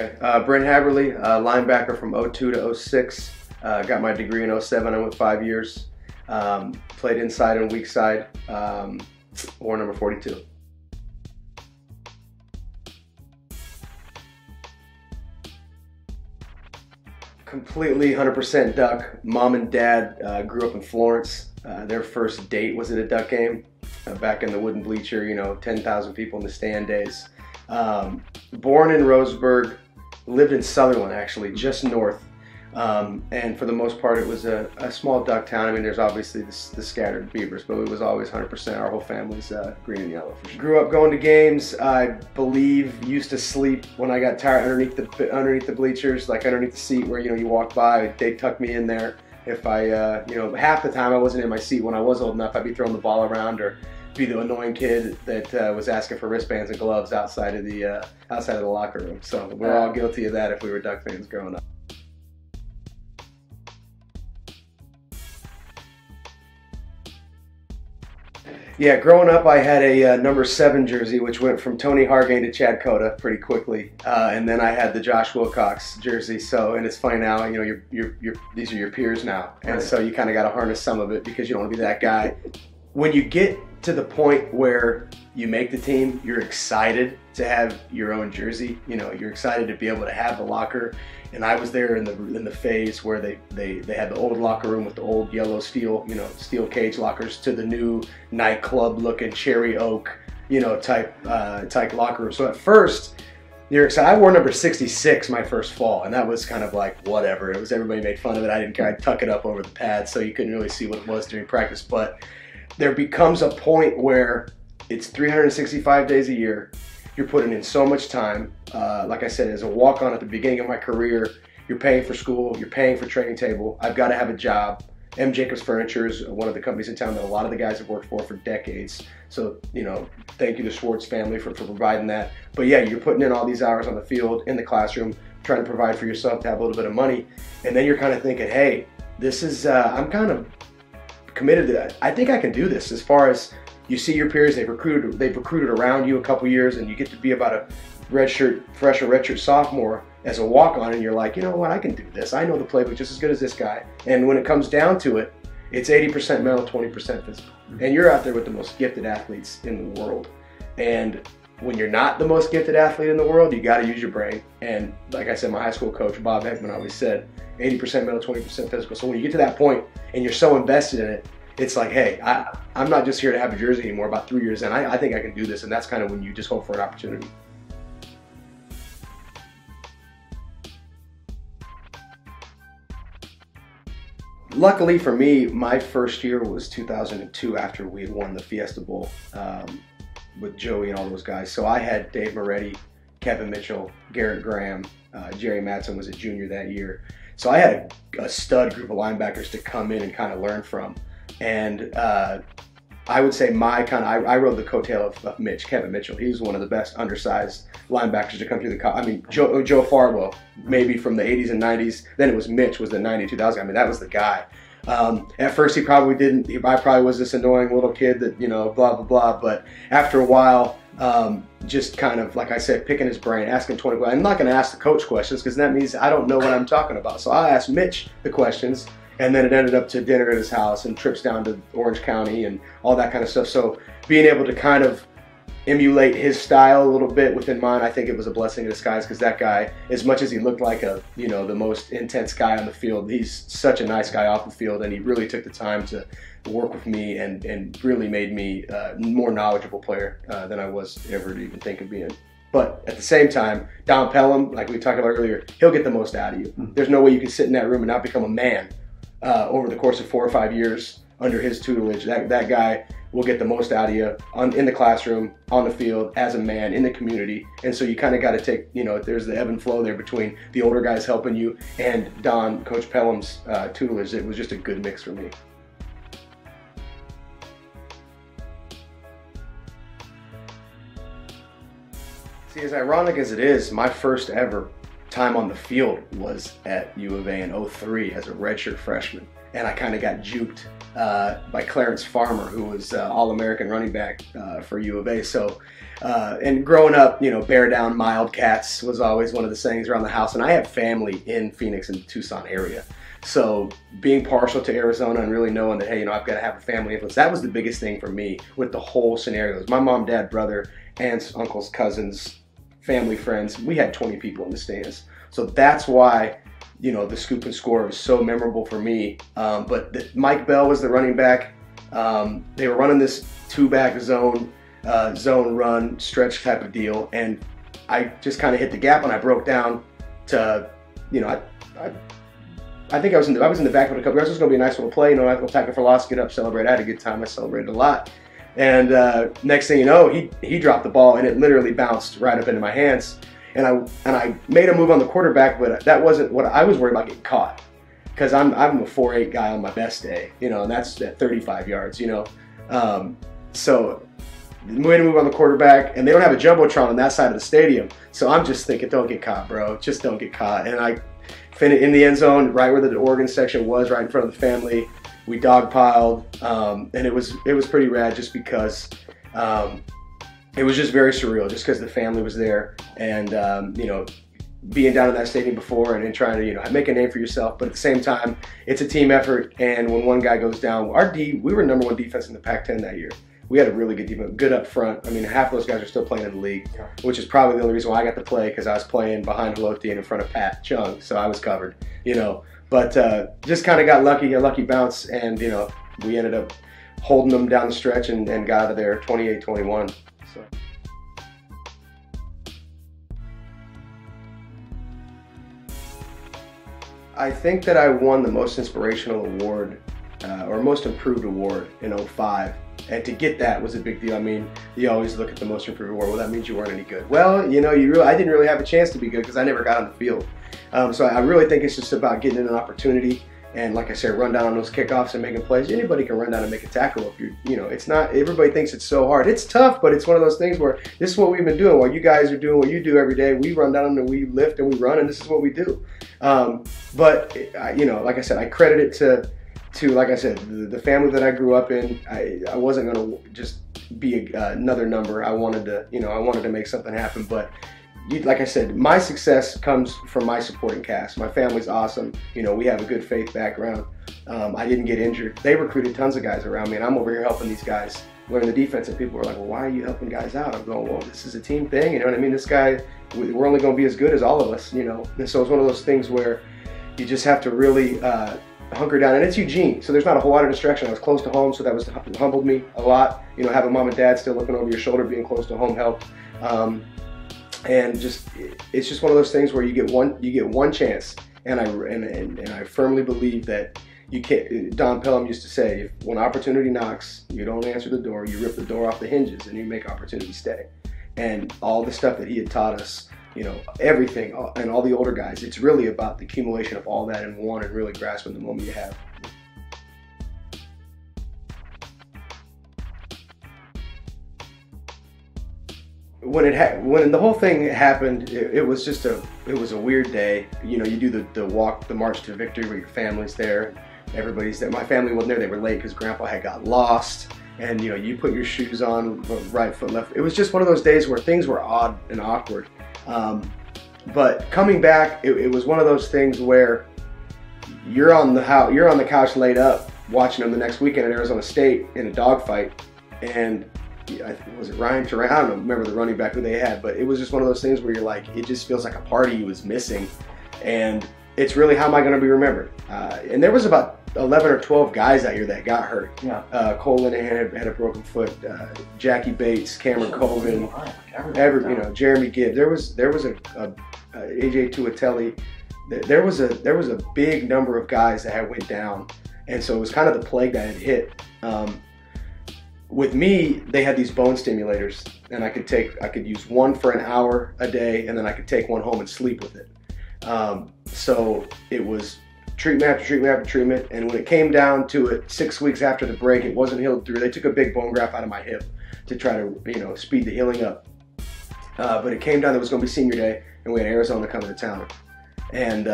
Okay. Brent Haverly, linebacker from 02 to 06. Got my degree in 07. I went 5 years. Played inside and weak side. Wore number 42. Completely 100% Duck. Mom and Dad grew up in Florence. Their first date was at a Duck game back in the wooden bleacher, you know, 10,000 people in the stand days. Born in Roseburg, lived in Sutherland actually, just north. And for the most part, it was a small Duck town. I mean, there's obviously the scattered Beavers, but it was always 100%. Our whole family's green and yellow. For sure. Grew up going to games. I believe used to sleep when I got tired underneath the bleachers, like underneath the seat where, you know, you walk by. They tucked me in there. If I, you know, half the time I wasn't in my seat. When I was old enough, I'd be throwing the ball around or be the annoying kid that was asking for wristbands and gloves outside of the locker room. So we're all guilty of that if we were Duck fans growing up. Yeah, growing up, I had a number 7 jersey, which went from Tony Hargain to Chad Cota pretty quickly, and then I had the Josh Wilcox jersey. So, and it's funny now, you know, these are your peers now, and right. So you kind of got to harness some of it because you don't want to be that guy. When you get to the point where you make the team, you're excited to have your own jersey. You know, you're excited to be able to have the locker. And I was there in the phase where they had the old locker room with the old yellow steel, you know, steel cage lockers to the new nightclub looking cherry oak, you know, type locker room. So at first, you're excited. I wore number 66 my first fall, and that was kind of like whatever. It was, everybody made fun of it. I didn't care. I'd tuck it up over the pad, so you couldn't really see what it was during practice. But there becomes a point where it's 365 days a year. You're putting in so much time. Like I said, as a walk-on at the beginning of my career, you're paying for school, you're paying for training table. I've got to have a job. M. Jacobs Furniture is one of the companies in town that a lot of the guys have worked for decades. So, you know, thank you to Schwartz family for providing that. But yeah, you're putting in all these hours on the field, in the classroom, trying to provide for yourself to have a little bit of money. And then you're kind of thinking, hey, this is, I'm kind of committed to that. I think I can do this. As far as you see your peers, they've recruited around you a couple years, and you get to be about a redshirt sophomore as a walk-on, and you're like, you know what, I can do this. I know the playbook just as good as this guy. And when it comes down to it, it's 80% mental, 20% physical. And you're out there with the most gifted athletes in the world. And when you're not the most gifted athlete in the world, you got to use your brain. And like I said, my high school coach, Bob Eggman, always said, 80% mental, 20% physical. So when you get to that point and you're so invested in it, it's like, hey, I'm not just here to have a jersey anymore. About 3 years in, I think I can do this. And that's kind of when you just hope for an opportunity. Luckily for me, my first year was 2002 after we had won the Fiesta Bowl with Joey and all those guys. So I had Dave Moretti, Kevin Mitchell, Garrett Graham, Jerry Madsen was a junior that year. So I had a stud group of linebackers to come in and kind of learn from. And I would say I rode the coattail of Mitch, Kevin Mitchell. He was one of the best undersized linebackers to come through the, I mean, Joe Farwell, maybe from the 80s and 90s. Then it was Mitch was the 90s, 2000s. I mean, that was the guy. At first he probably didn't, I probably was this annoying little kid that, you know, blah, blah, blah. But after a while, just kind of, like I said, picking his brain, asking 20 questions. I'm not going to ask the coach questions because that means I don't know what I'm talking about. So I asked Mitch the questions. And then it ended up to dinner at his house and trips down to Orange County and all that kind of stuff. So being able to kind of emulate his style a little bit within mine, I think it was a blessing in disguise because that guy, as much as he looked like a, you know, the most intense guy on the field, he's such a nice guy off the field, and he really took the time to work with me and really made me a more knowledgeable player than I was ever to even think of being. But at the same time, Don Pelham, like we talked about earlier, he'll get the most out of you. There's no way you can sit in that room and not become a man. Over the course of 4 or 5 years under his tutelage, that guy will get the most out of you in the classroom, on the field, as a man, in the community. And so you kind of got to take, you know, there's the ebb and flow there between the older guys helping you and Don, Coach Pelham's tutelage. It was just a good mix for me. See, as ironic as it is, my first ever time on the field was at U of A in 03 as a redshirt freshman. and I kind of got juked by Clarence Farmer, who was All-American running back for U of A. So, and growing up, you know, bear down, mild cats was always one of the sayings around the house. And I have family in Phoenix and Tucson area. So being partial to Arizona and really knowing that, hey, you know, I've got to have a family influence. That was the biggest thing for me with the whole scenario. My mom, dad, brother, aunts, uncles, cousins, family, friends. We had 20 people in the stands. So that's why, you know, the scoop and score was so memorable for me. Mike Bell was the running back. They were running this two-back zone run, stretch type of deal. And I just kind of hit the gap and I broke down to, you know, I think I was in the backfield a couple yards. It was going to be a nice little play. You know, I go tackle for loss, get up, celebrate. I had a good time. I celebrated a lot. And next thing you know, he dropped the ball and it literally bounced right up into my hands. And I made a move on the quarterback, but that wasn't what I was worried about, getting caught, because I'm a 4'8" guy on my best day, you know, and that's at 35 yards, you know. So way to move on the quarterback, and they don't have a jumbotron on that side of the stadium, so I'm just thinking, don't get caught, bro, just don't get caught. And I finished in the end zone, right where the Oregon section was, right in front of the family. We dogpiled, and it was pretty rad, just because. It was just very surreal, just because the family was there, and you know, being down in that stadium before and trying to, you know, make a name for yourself. But at the same time, it's a team effort, and when one guy goes down, we were number one defense in the Pac-10 that year. We had a really good defense, good up front. I mean, half of those guys are still playing in the league, which is probably the only reason why I got to play, because I was playing behind Helotti and in front of Pat Chung, so I was covered, you know. But just kind of got lucky, a lucky bounce, and you know, we ended up holding them down the stretch and got out of there 28-21. So. I think that I won the most inspirational award or most improved award in 05, and to get that was a big deal. I mean, you always look at the most improved award, well, that means you weren't any good. Well, you know, I didn't really have a chance to be good because I never got on the field. So I really think it's just about getting an opportunity. And like I said, run down on those kickoffs and making plays. Anybody can run down and make a tackle if you, you know, it's not, everybody thinks it's so hard. It's tough, but it's one of those things where this is what we've been doing. While you guys are doing what you do every day, we run down and we lift and we run, and this is what we do. But, you know, like I said, I credit it to like I said, the family that I grew up in. I wasn't going to just be another number. I wanted to, you know, I wanted to make something happen. But like I said, my success comes from my supporting cast. My family's awesome. You know, we have a good faith background. I didn't get injured. They recruited tons of guys around me, and I'm over here helping these guys learn the defense. And people are like, well, why are you helping guys out? I'm going, well, this is a team thing. You know what I mean? This guy, we're only going to be as good as all of us, you know. And so it's one of those things where you just have to really hunker down. And it's Eugene, so there's not a whole lot of distraction. I was close to home, so that was humbled me a lot. You know, having mom and dad still looking over your shoulder, being close to home helped. And just, it's just one of those things where you get one chance, and I firmly believe that you can't. Don Pelham used to say, if when opportunity knocks, you don't answer the door, you rip the door off the hinges, and you make opportunity stay. And all the stuff that he had taught us, you know, everything, and all the older guys, it's really about the accumulation of all that in one, and really grasping the moment you have. When the whole thing happened, it was just it was a weird day. You know, you do the march to victory, where your family's there, everybody's there. My family wasn't there; they were late because Grandpa had got lost. And you know, you put your shoes on, right foot, left. It was just one of those days where things were odd and awkward. But coming back, it was one of those things where you're on the couch laid up watching them the next weekend at Arizona State in a dogfight, and. I think, was it Ryan Terran? I don't remember the running back who they had, but it was just one of those things where you're like, it just feels like a party you was missing, and it's really, how am I going to be remembered? And there was about 11 or 12 guys out here that got hurt. Yeah. Cole Linnahan had a broken foot. Jackie Bates, Cameron Colvin, you know, Jeremy Gibb. There was a AJ Tuatelli. There was a big number of guys that had went down, and so it was kind of the plague that had hit. With me, they had these bone stimulators, and I could use one for an hour a day, and then I could take one home and sleep with it. So it was treatment after treatment after treatment, and when it came down to it, 6 weeks after the break, it wasn't healed through. They took a big bone graft out of my hip to try to, you know, speed the healing up. But it came down, it was going to be senior day, and we had Arizona coming to town, and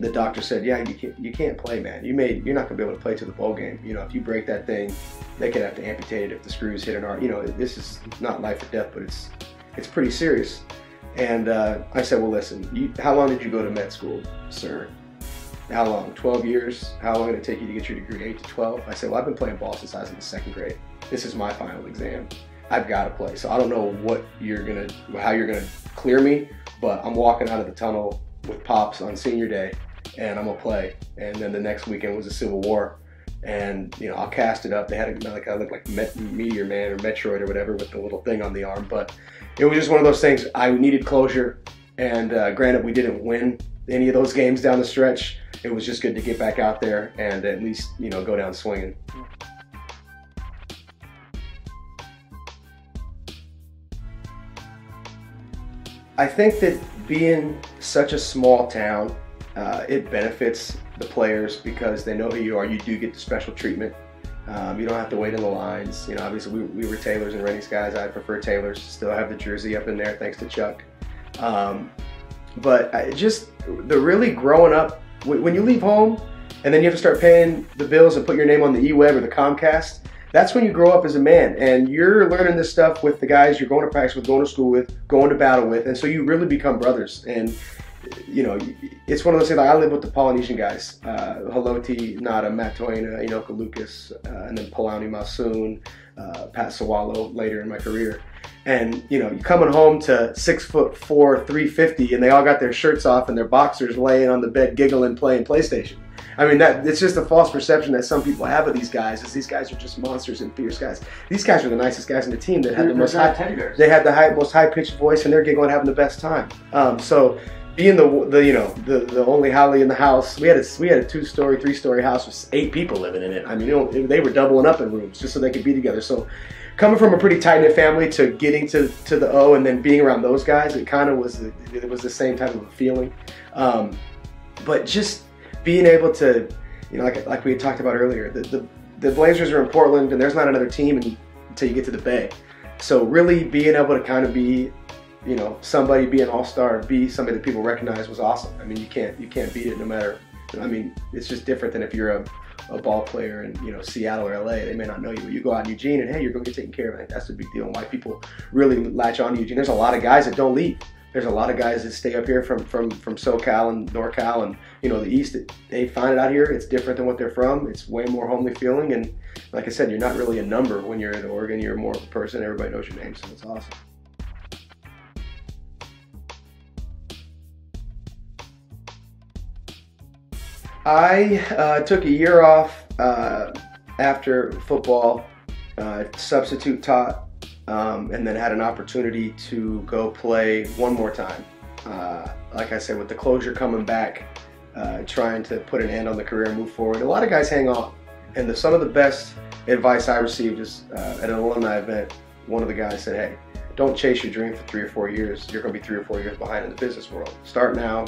the doctor said, yeah, you can't play, man. You're not going to be able to play to the ball game. You know, if you break that thing, they could have to amputate it if the screws hit an arm. You know, this is not life or death, but it's pretty serious. And I said, well, listen, how long did you go to med school, sir? How long? 12 years? How long did it take you to get your degree? 8 to 12? I said, well, I've been playing ball since I was in the second grade. This is my final exam. I've got to play. So I don't know what you're going to, how you're going to clear me, but I'm walking out of the tunnel with Pops on senior day, and I'm going to play. And then the next weekend was the Civil War. And, you know, I'll cast it up. They had a, like, I looked like Meteor Man or Metroid or whatever with the little thing on the arm. But it was just one of those things. I needed closure. And granted, we didn't win any of those games down the stretch. It was just good to get back out there and at least, you know, go down swinging. I think that being such a small town, it benefits the players because they know who you are. You do get the special treatment. You don't have to wait in the lines. You know, obviously we were tailors and Rennie's guys. I prefer tailors. Still have the jersey up in there, thanks to Chuck. But really growing up, when you leave home and then you have to start paying the bills and put your name on the E-Web or the Comcast, that's when you grow up as a man. And you're learning this stuff with the guys you're going to practice with, going to school with, going to battle with. And so you really become brothers. And, you know, it's one of those things, like I live with the Polynesian guys, Helotti, Nada, Matt Toena, Inoka Lucas, and then Paulay Masoon, Pat Sawalo later in my career. And, you know, you're coming home to 6'4", 350, and they all got their shirts off and their boxers laying on the bed giggling, playing PlayStation. I mean, it's just a false perception that some people have of these guys, is these guys are just monsters and fierce guys. These guys are the nicest guys in the team that had the most high-pitched voice, and they're giggling, having the best time. So being the only Holly in the house, we had a two-story, three-story house with 8 people living in it. I mean, you know, they were doubling up in rooms just so they could be together. So coming from a pretty tight-knit family to getting to the O and then being around those guys, it kind of was the same type of a feeling. But just being able to, you know, like we had talked about earlier, the Blazers are in Portland and there's not another team until you get to the Bay. So really being able to kind of be, you know, somebody, be an all-star, be somebody that people recognize was awesome. I mean, you can't beat it no matter. I mean, it's just different than if you're a ball player in, you know, Seattle or LA. They may not know you, but you go out in Eugene and, hey, you're going to get taken care of. I think that's a big deal and why people really latch on to Eugene. There's a lot of guys that don't leave. There's a lot of guys that stay up here from SoCal and NorCal and, you know, the East. They find it out here. It's different than what they're from. It's way more homely feeling. And like I said, you're not really a number when you're in Oregon. You're more of a person. Everybody knows your name, so it's awesome. I took a year off after football, substitute taught, and then had an opportunity to go play one more time. Like I said, with the closure coming back, trying to put an end on the career and move forward. A lot of guys hang on, and some of the best advice I received is at an alumni event, one of the guys said, hey, don't chase your dream for 3 or 4 years. You're going to be 3 or 4 years behind in the business world. Start now.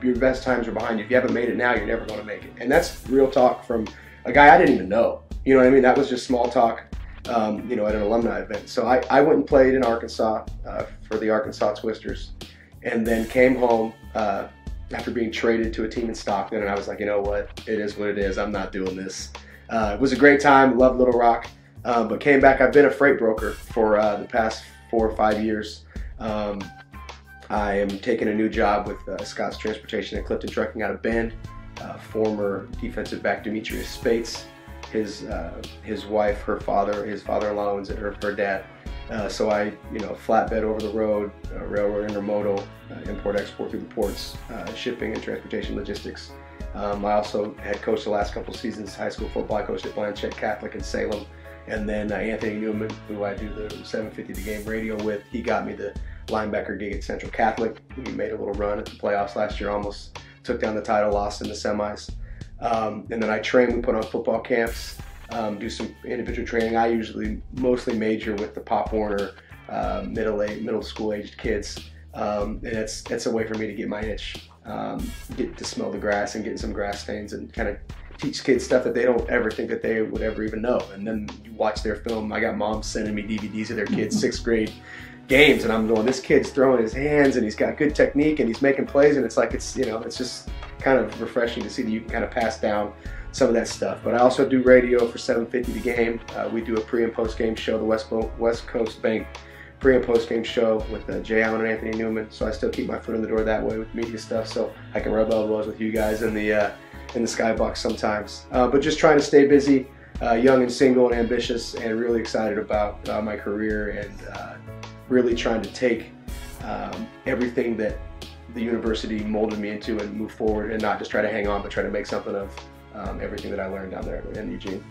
Your best times are behind you. If you haven't made it now, you're never going to make it. And that's real talk from a guy I didn't even know. You know what I mean? That was just small talk. You know, at an alumni event. So I went and played in Arkansas for the Arkansas Twisters, and then came home after being traded to a team in Stockton, and I was like, you know what, it is what it is, I'm not doing this. It was a great time, loved Little Rock, but came back. I've been a freight broker for the past 4 or 5 years. I am taking a new job with Scott's Transportation and Clifton Trucking out of Bend. Former defensive back Demetrius Spates, his wife, her father, his father-in-law owns it, her dad. So I, you know, flatbed over the road, railroad, intermodal, import-export through the ports, shipping and transportation logistics. I also had coached the last couple seasons high school football. I coached at Blanchette Catholic in Salem. And then Anthony Newman, who I do the 750 The Game radio with, he got me the linebacker gig at Central Catholic. We made a little run at the playoffs last year, almost took down the title, lost in the semis. And then I train, we put on football camps, do some individual training. I usually mostly major with the Pop Warner middle school aged kids. And it's a way for me to get my itch, get to smell the grass and get some grass stains and kind of teach kids stuff that they don't ever think that they would ever even know. And then you watch their film. I got moms sending me DVDs of their kids' 6th grade games, and I'm going, this kid's throwing his hands and he's got good technique and he's making plays, and it's like, it's, you know, it's just, kind of refreshing to see that you can kind of pass down some of that stuff. But I also do radio for 750 The Game. We do a pre and post game show, the West Coast Bank pre and post game show with Jay Allen and Anthony Newman. So I still keep my foot in the door that way with media stuff, so I can rub elbows with you guys in the skybox sometimes. But just trying to stay busy, young and single and ambitious, and really excited about my career, and really trying to take everything that the university molded me into and move forward, and not just try to hang on, but try to make something of everything that I learned down there in Eugene.